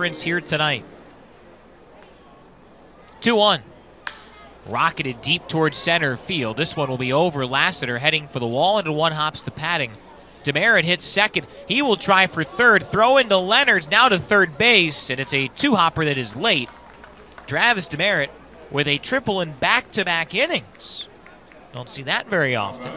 Difference here tonight. 2-1. Rocketed deep towards center field. This one will be over. Lassiter heading for the wall, and one hops to padding. Demeritte hits second. He will try for third. Throw into Leonard, now to third base, and it's a two-hopper that is late. Travis Demeritte with a triple in back-to-back innings. Don't see that very often.